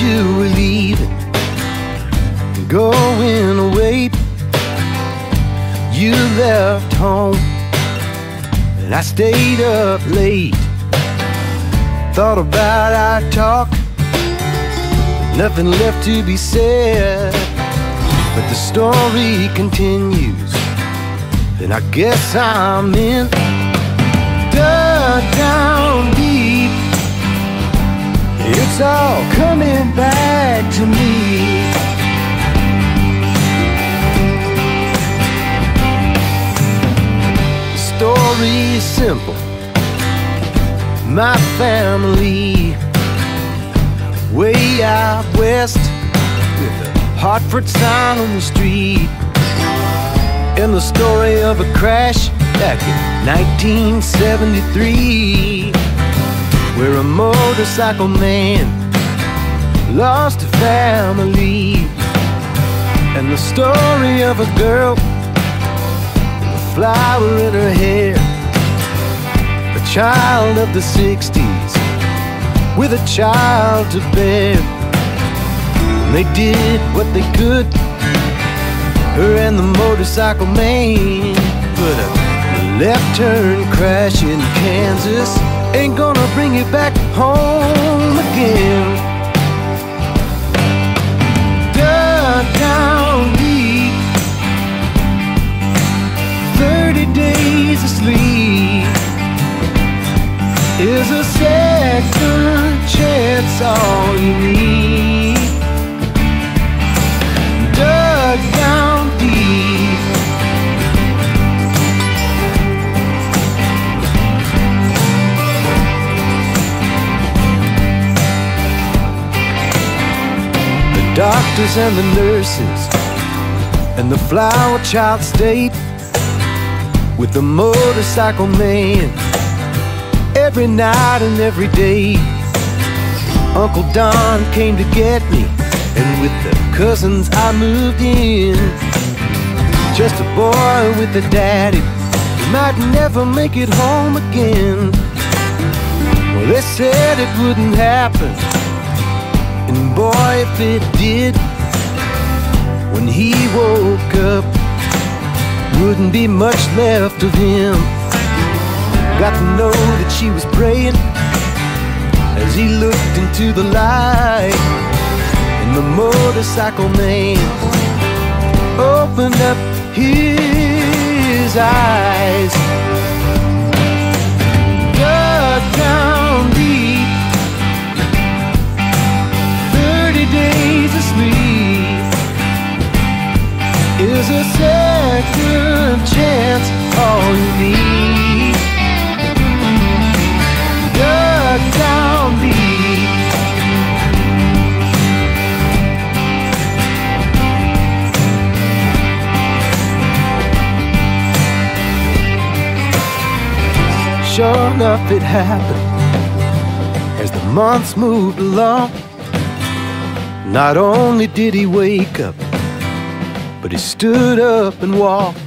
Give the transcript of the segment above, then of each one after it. you were leaving, going away. You left home and I stayed up late. Thought about our talk, nothing left to be said, but the story continues, and I guess I'm in. Dug down deep, it's all coming back to me. The story is simple. My family way out west, with a Hartford sign on the street, and the story of a crash back in 1973, where a motorcycle man lost a family, and the story of a girl with a flower in her hair, a child of the 60s with a child to bear. And they did what they could, her and the motorcycle man, but left turn crash in Kansas ain't gonna bring you back home again. Dug down deep, 30 days of sleep is a second chance all you need. Dug down deep, doctors and the nurses and the flower child stayed with the motorcycle man every night and every day. Uncle Don came to get me, and with the cousins I moved in. Just a boy with a daddy who might never make it home again. Well, they said it wouldn't happen, and boy, if it did, when he woke up, wouldn't be much left of him. Got to know that she was praying as he looked into the light, and the motorcycle man opened up his eyes. Dug down deep, 30 days of sleep is a second chance all you need. Dug down deep. Sure enough, it happened as the months moved along. Not only did he wake up, but he stood up and walked,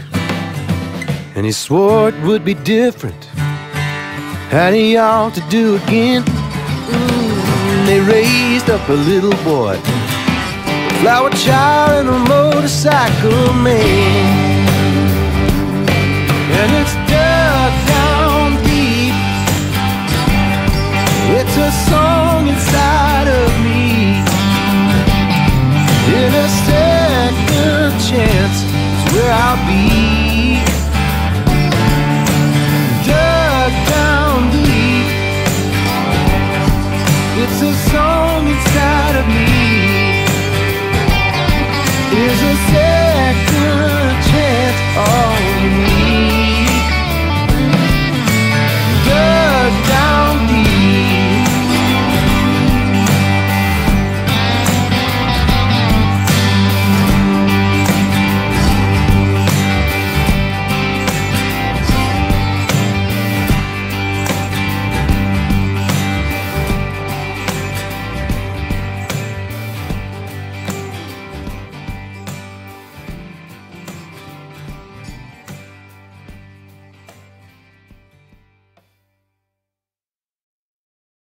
and he swore it would be different, had he all to do again. They raised up a little boy, a flower child and a motorcycle man, and it's dug down deep, it's a song inside of me. In a second chance is where I'll be. Dug down deep, it's a song.